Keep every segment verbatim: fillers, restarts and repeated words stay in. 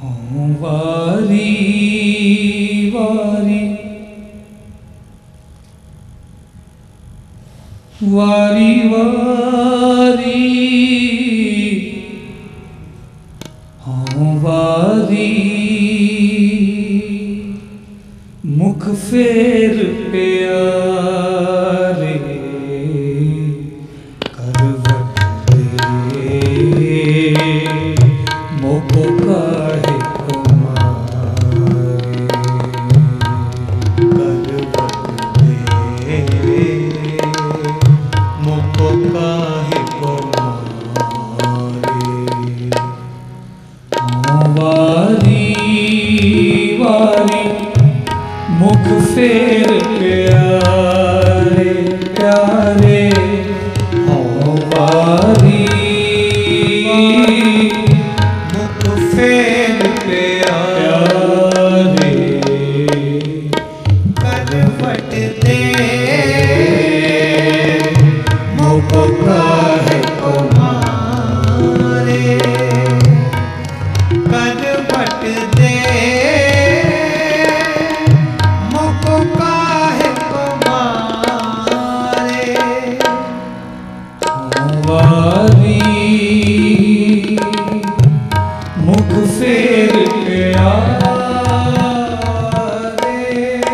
हौं वारी वारी वारी वारी हौं वारी मुख फेर प्यारे मुख फेर प्यारे प्यारे हौं वारी मुख फेर प्यारे करवट दे मुख का है तुम्हारे करवट दे मुख फेर प्यारे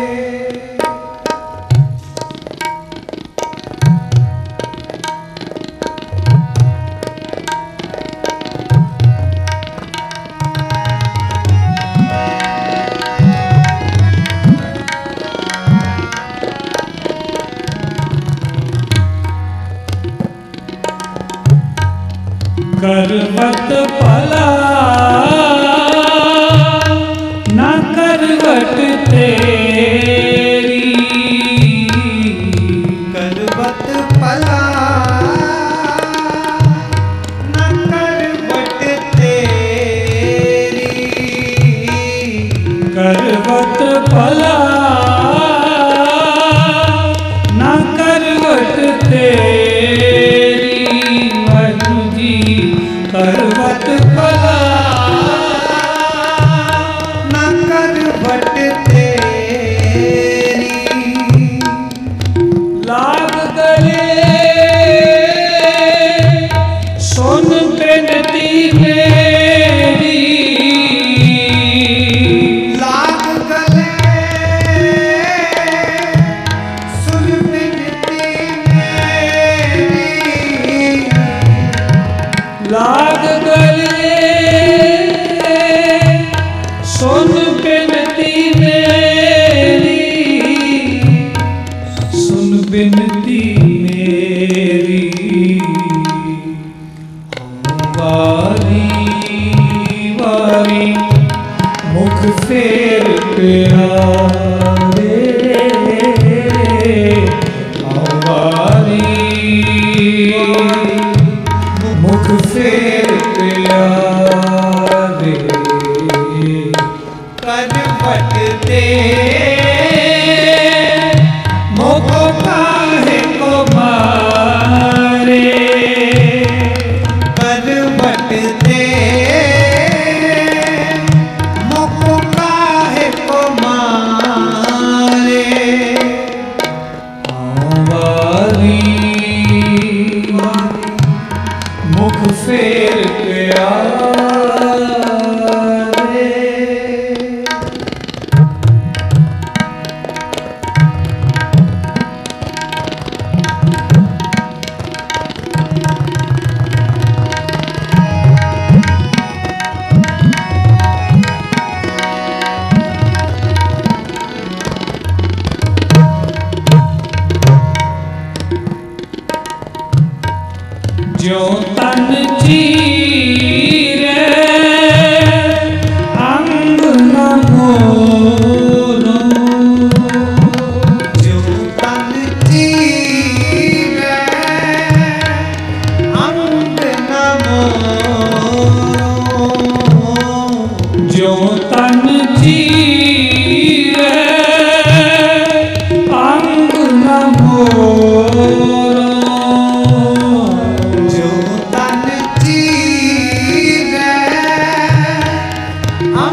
करवट भला ना करवट तेरी करवट भला ना करवट तेरी करवट भला ना करवट तेरी करवट भला ना करवट तेरी लाग गले सुन बेनती मेरी लाग गले सुन बेनती मेरी लाग बिनती मेरी हौं वारी वारी मुख फेर प्यारे हौं वारी मुख फेर प्यारे करवट दे मुख फेर प्यारे जो तन चीरे अंग न मोरो जो तन चीरे अंग न मोरो जो तन चीरे अंग न मोरो Ooh.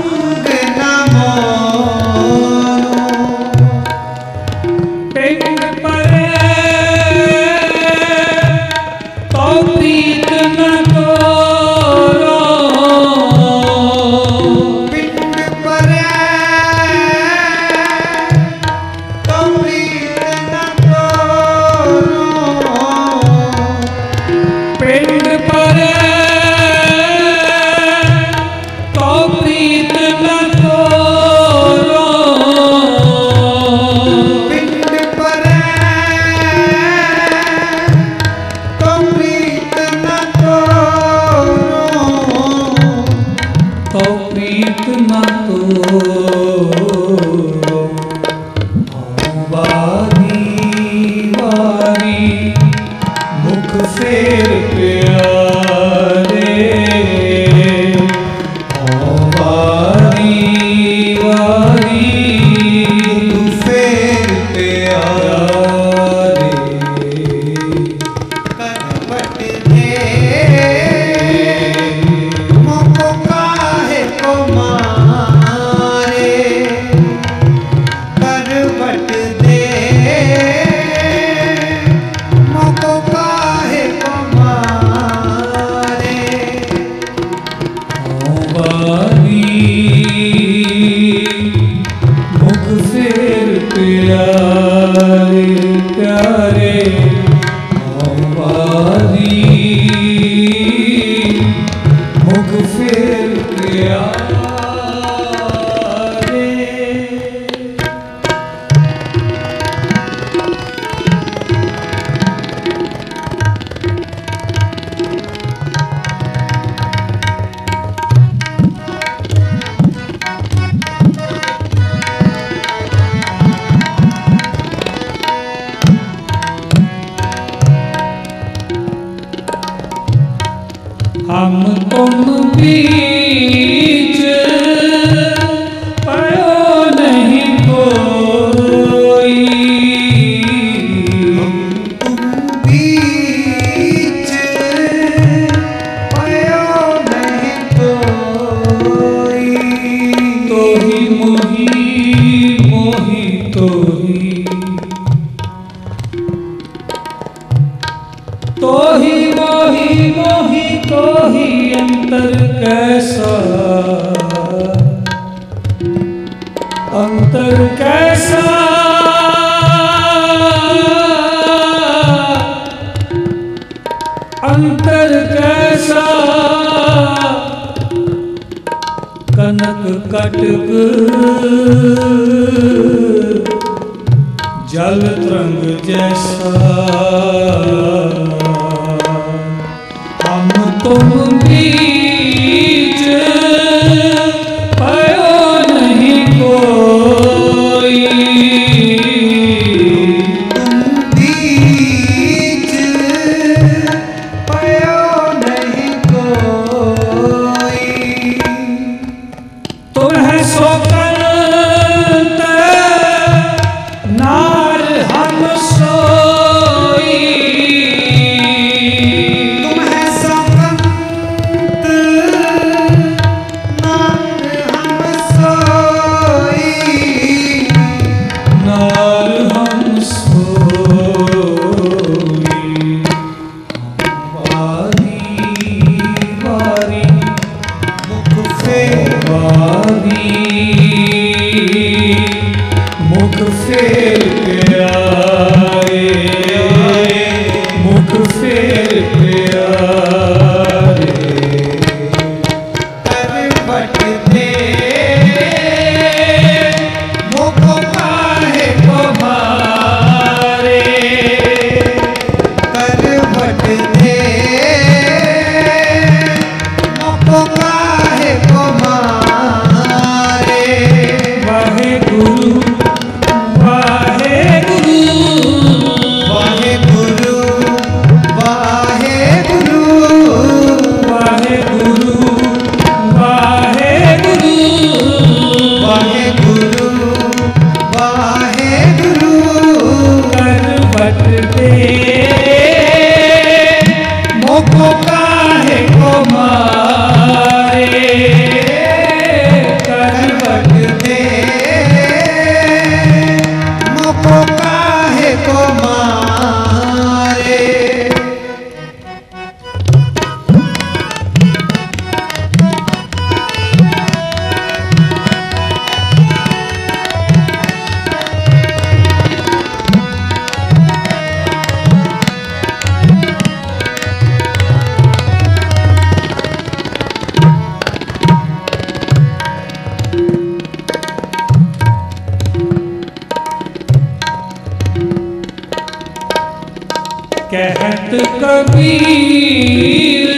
संत कबीर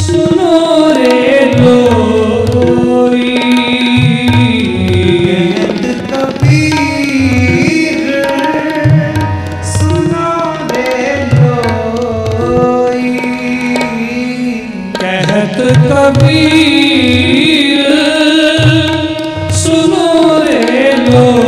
सुनो रे लोई, संत कबीर सुनो रे लोई, कहत कबीर सुनो रे लोई।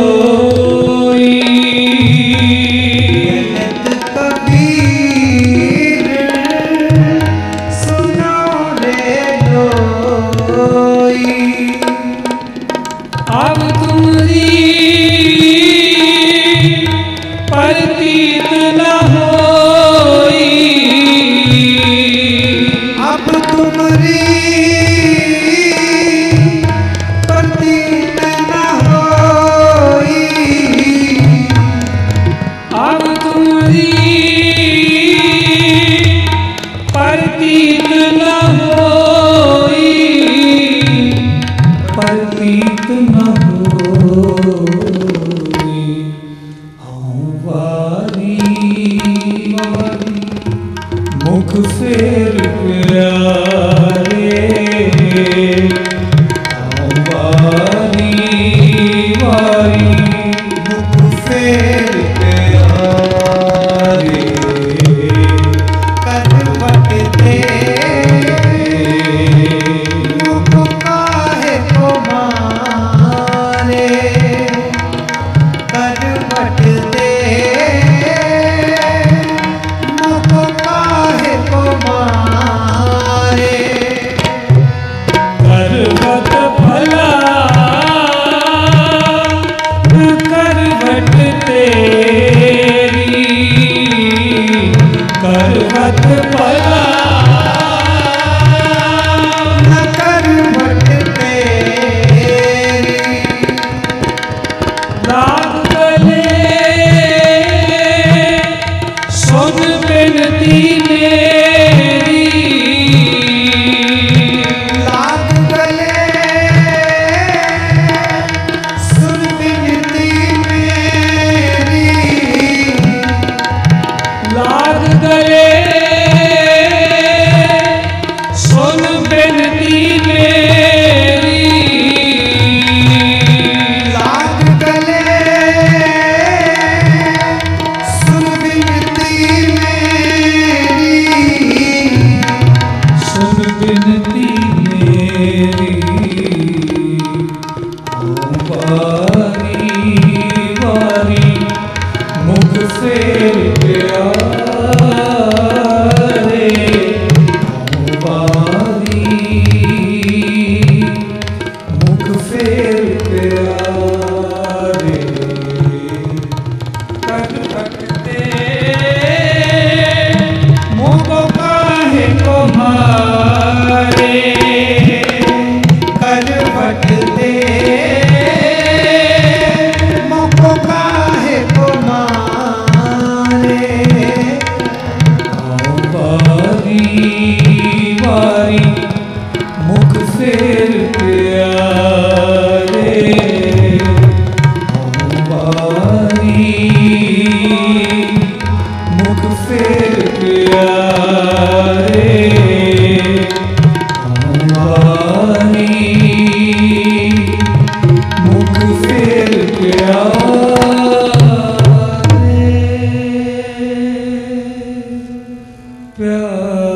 मुख फेर प्यारे हौ वारी वारी, मुख फेर प्यारे करवट तेरे मुख काहे तुम्हारे, करवट करवट भला न करवट तेरी, राग गले सुन बिनती मेरी, राग गले सुन बिनती मेरी, राग गले प्यारे।